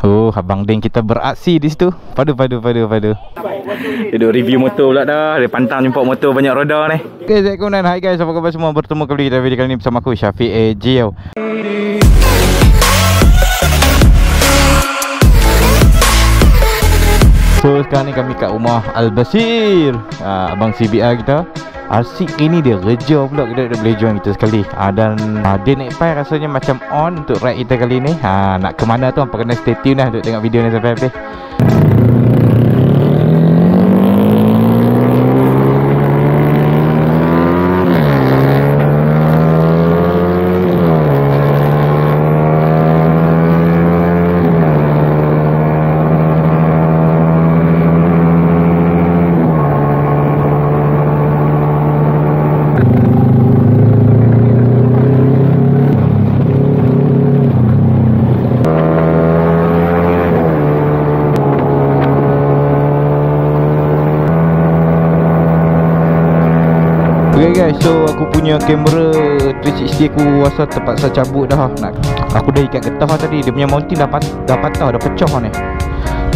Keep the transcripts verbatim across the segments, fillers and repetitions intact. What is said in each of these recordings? Oh, Abang Ding kita beraksi di situ. Padu, padu, padu, padu. Duduk review motor pula dah. Dia pantang jumpa motor banyak roda ni. Okay, Assalamualaikum. Hai guys, apa khabar semua? Bertemu kembali kita video kali ni bersama aku, Syafiq A. G. So, sekarang ni kami kat rumah Al-Basir. Ha, Abang C B A kita. Asyik ini dia kerja pula, kita boleh join kita sekali. ha, Dan ha, Dan eight Pi rasanya macam on untuk ride kita kali ni. ha, Nak ke mana tu, hampa kena stay tune lah untuk tengok video ni sampai habis. So aku punya kamera tiga enam kosong aku rasa terpaksa cabut dah. Nak, aku dah ikat getah tadi. Dia punya mounting dah, pat, dah patah, dah pecah ni.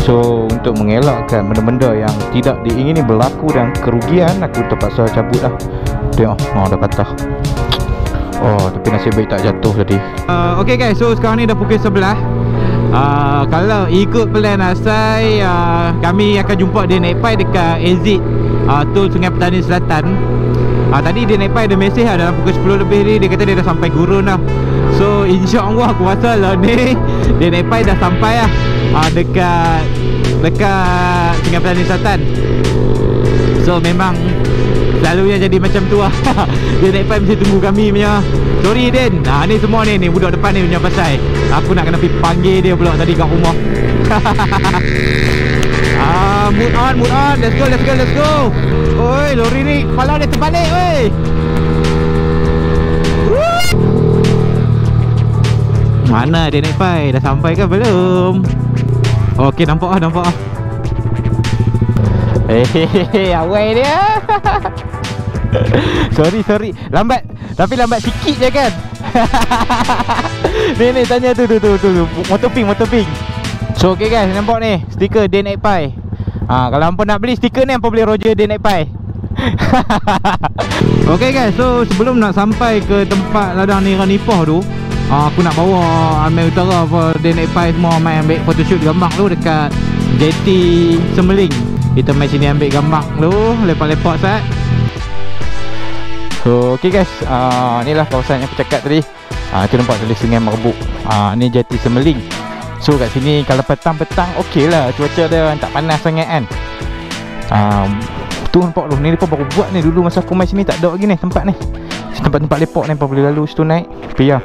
So untuk mengelakkan benda-benda yang tidak diingini berlaku dan kerugian, aku terpaksa cabut dah. Tengok, oh, dah patah. Oh, tapi nasib baik tak jatuh tadi. uh, Okay guys, so sekarang ni dah pukul sebelah. uh, Kalau ikut plan asal, uh, kami akan jumpa Dan eight Pi dekat exit uh, tol Sungai Petani Selatan. Ha, tadi Dan eight Pi ada mesej lah dalam pukul sepuluh lebih ni. Dia kata dia dah sampai gurun lah. So insyaAllah aku rasa lah ni Dan eight Pi dah sampai lah. ha, Dekat Dekat Singapelan Isatan. So memang selalunya jadi macam tu lah. Dan eight Pi mesti tunggu kami punya. Sorry Dan. ha, Ni semua ni, ni budak depan ni punya pasal. Aku nak kena pergi panggil dia pula tadi kat rumah. Ah, mood on, mood on. Let's go, let's go, let's go. Oi, lori ni kepala dia terbalik, oi. Mana dia naik pai? Dah sampai ke belum? Okey, nampak ah, nampak ah. Hehehe, awai dia. Sorry, sorry. Lambat. Tapi lambat sikit je kan. Ni ni tanya tu tu tu tu. Motor pink, motor pink. So ok guys, nampak ni stiker Dan eight Pi. ha, Kalau hampa nak beli stiker ni, hampa boleh roger Dan eight Pi. Ok guys, so sebelum nak sampai ke tempat ladang Nipah tu, ha, aku nak bawa A M E Utara Dan eight Pi semua main ambil photoshoot gambar tu dekat J T Semeling. Kita main sini ambil gambar tu, lepak-lepak sat. So ok guys, ha, ni lah kawasan yang aku cakap tadi. ha, Kita nampak tulis Sungai Merbuk. ha, Ni J T Semeling. So kat sini kalau petang-petang okey lah, cuaca dia tak panas sangat kan. um, Tu nampak tu, ni dia pun baru buat ni. Dulu masa aku main sini tak ada lagi ni tempat ni. Tempat-tempat lepak ni pun boleh lalu situ naik. Tapi ya,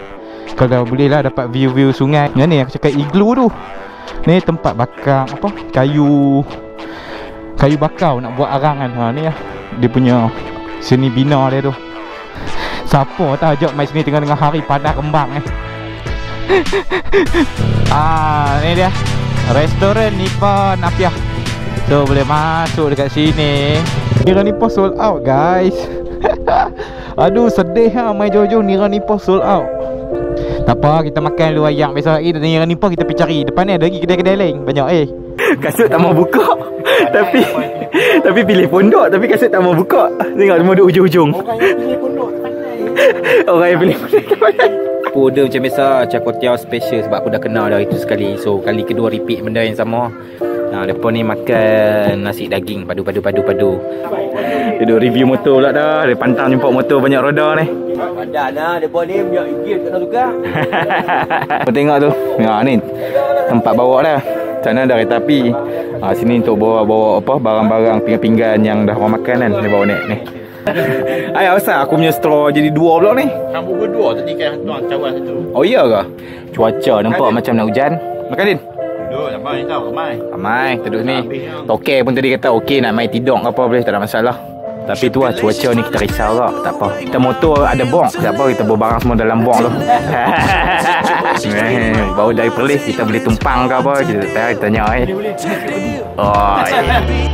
kalau boleh lah dapat view-view sungai. Yang ni aku cakap iglu tu, ni tempat bakar apa, kayu, kayu bakar nak buat arang kan. ha, Ni lah dia punya seni bina dia tu. Siapa tak ajak main sini tengah-tengah hari padah kembang eh. Ah, ni dia Restoran Nipah Apiah. So boleh masuk dekat sini. Nira Nipah sold out guys. Aduh sedih lah, main jauh-jauh Nira Nipah sold out. Tak apa, kita makan dulu ayam besok lagi. Dan Nira Nipah kita pergi cari. Depan ni ada lagi kedai-kedai lain banyak eh. Kasut tak mau buka. Tapi Tapi pilih pondok. Tapi kasut tak mau buka. Tengok dia duduk hujung-hujung. Orang yang pilih pondok pandai. Orang yang pilih pondok pandai. Aku order macam biasa Chakotiao special sebab aku dah kenal dah itu sekali. So kali kedua repeat benda yang sama. Nah, depa ni makan nasi daging padu padu padu padu. Duduk review motor pula dah. Dia pantang jumpa motor banyak roda ni. Padanlah depa ni banyak game kat suka. Kau tengok tu. Ha ni. Tempat bawa dah. Sana dah kereta api. Ha sini untuk bawa-bawa apa barang-barang pinggan-pinggan yang dah orang makan kan. Dia bawa naik ni. Ayah besar aku punya straw jadi dua pulak ni. Hang berdua tadi kan hang cawan satu. Oh iya ke? Cuaca nampak Makanin. Macam nak hujan. Makadin. Duduk nampak ni tau ramai. Ramai duduk ni. Tokel pun tadi kata okey nak main tidur apa boleh tak ada masalah. Tapi tu lah cuaca ni kita risau lah. Tak apa. Kita motor ada bong. Tak apa kita bawa barang semua dalam bong tu. Baru dari Perlis kita boleh tumpang ke apa kita tak tanya eh. Oh. Eh.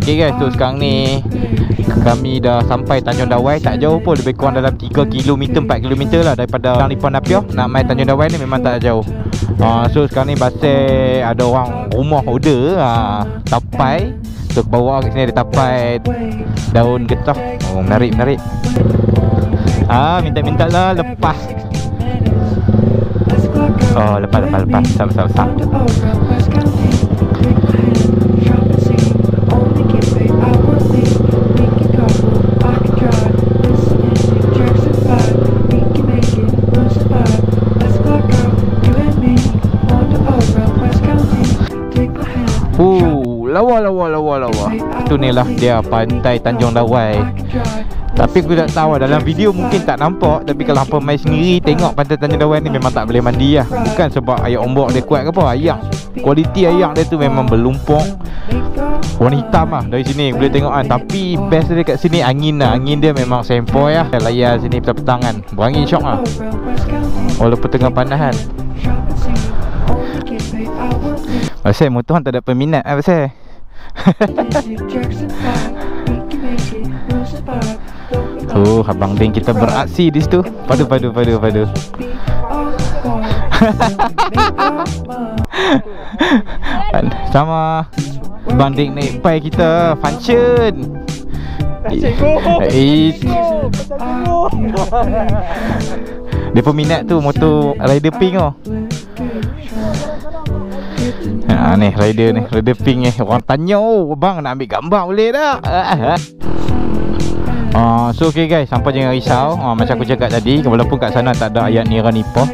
Okey guys, so sekarang ni kami dah sampai Tanjung Dawai. Tak jauh pun, lebih kurang dalam tiga kilometer, empat kilometer lah daripada Nipah Apiah. Nak main Tanjung Dawai ni memang tak jauh. uh, So sekarang ni Basir ada orang rumah order uh, tapai. So bawa kat sini ada tapai daun getah. Oh menarik, menarik. Ah, minta-minta lah lepas. Oh lepas, lepas, lepas. Sama-sama. Lawa, lawa, lawa, lawa. Itu ni lah dia Pantai Tanjung Lawai. Tapi aku tak tahu, dalam video mungkin tak nampak. Tapi kalau hampa main sendiri tengok Pantai Tanjung Lawai ni, memang tak boleh mandi lah. Bukan sebab air ombak dia kuat ke apa, air, kualiti air dia tu memang berlumpur, warna hitam lah. Dari sini boleh tengok kan. Tapi best dia kat sini angin lah. Angin dia memang sempoi lah. Saya layar sini petang-petang kan, berangin syok lah walaupun tengah panas kan. Pasal motor tak ada peminat lah pasal. Oh, Abang Din kita beraksi di situ. Padu, padu, padu, padu. Sama Abang Din naik pai kita function. Dia peminat tu motor rider pink tu. Ha ni rider ni, rider pink ni. Orang tanya, "Oh, abang nak ambil gambar boleh tak?" Uh, so okey guys, sampai jangan risau. Uh, macam aku cakap tadi, walaupun kat sana tak ada ayat nira nipah,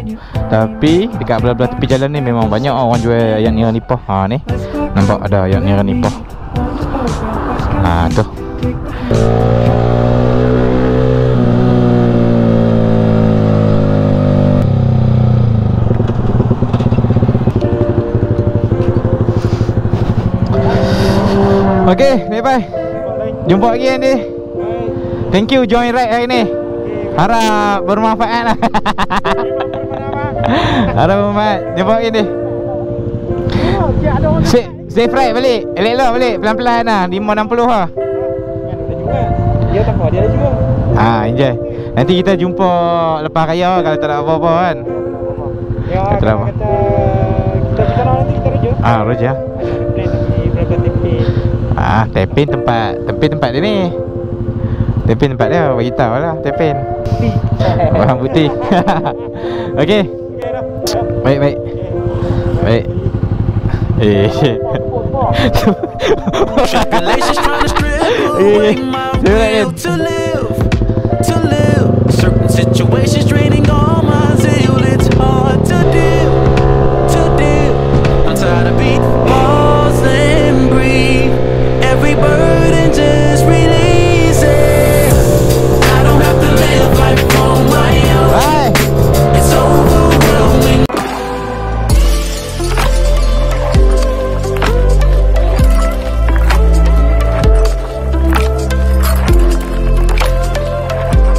tapi dekat belah-belah tepi jalan ni memang banyak uh, orang jual ayat nira nipah. Ha ni. Nampak ada ayat nira nipah. Ha tu. Okey, bye-bye. Jumpa lagi Andy. Thank you join ride hari ni. Harap bermanfaat lah. Harap bermanfaat. Jumpa lagi Andy. Safe, safe ride balik. Elok-elok balik. Pelan-pelan lah. lima enam puluh lah. Dia tak apa, dia ada juga. Haa, enjoy. Nanti kita jumpa lepas raya kalau tak ada apa-apa kan. Ya, kalau kata kita bicara nanti kita rujuk. Haa, rujuk lah. Ah, Tepin tempat, Tepin tempat dia ni. Tepin tempat dia, bagi tahu lah Tepin. Orang putih. Okey. Baik, baik. Baik. Eh. Congratulations trying to strip.